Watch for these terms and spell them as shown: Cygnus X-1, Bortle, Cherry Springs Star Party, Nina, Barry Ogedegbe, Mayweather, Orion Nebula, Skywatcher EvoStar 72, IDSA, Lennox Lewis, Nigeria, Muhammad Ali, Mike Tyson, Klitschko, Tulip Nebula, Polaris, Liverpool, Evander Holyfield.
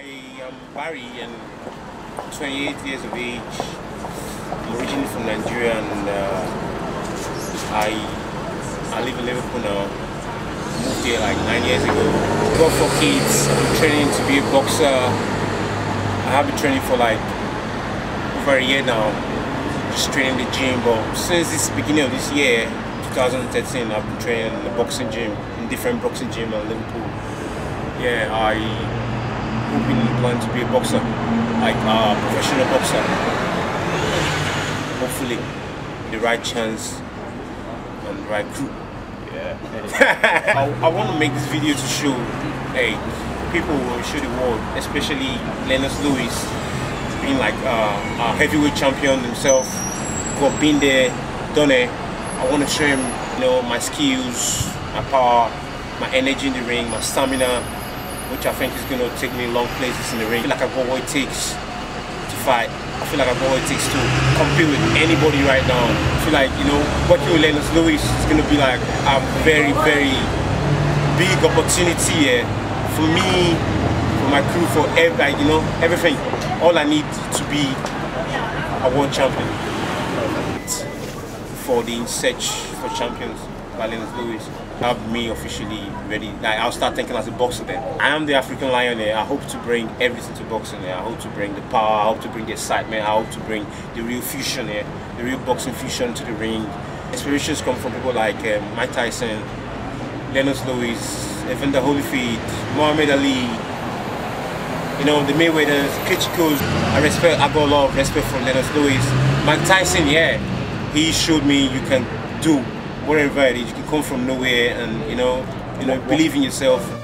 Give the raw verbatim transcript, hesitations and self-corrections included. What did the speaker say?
I am Barry and I'm twenty-eight years of age. I'm originally from Nigeria and uh, I, I live in Liverpool now. I moved here like nine years ago. I've got four kids. I'm training to be a boxer. I have been training for like over a year now. Just training the gym, but since this beginning of this year, twenty thirteen, I've been training in the boxing gym, in different boxing gyms in Liverpool. Yeah, I... hoping and plan to be a boxer, like a professional boxer. Hopefully, the right chance and the right crew. Yeah. I, I want to make this video to show, hey, people will show the world, especially Lennox Lewis, being like uh, a heavyweight champion himself, who have been there, done it. I want to show him, you know, my skills, my power, my energy in the ring, my stamina, which I think is going to take me long places in the ring. I feel like I've got what it takes to fight. I feel like I've got what it takes to compete with anybody right now. I feel like, you know, working with Lennox Lewis is going to be like a very, very big opportunity here for me, for my crew, for every, like, you know, everything. All I need to be a world champion. For the search for champions by Lennox Lewis. Have me officially ready. Like, I'll start thinking as a boxer then. I am the African lion here. I hope to bring everything to boxing here. I hope to bring the power, I hope to bring the excitement, I hope to bring the real fusion here, the real boxing fusion to the ring. Inspirations come from people like um, Mike Tyson, Lennox Lewis, Evander Holyfield, Muhammad Ali, you know, the Mayweathers, Klitschko's. I respect, I got a lot of respect for Lennox Lewis. Mike Tyson, yeah, he showed me you can do whatever it is. You can come from nowhere and, you know, you know, believe in yourself.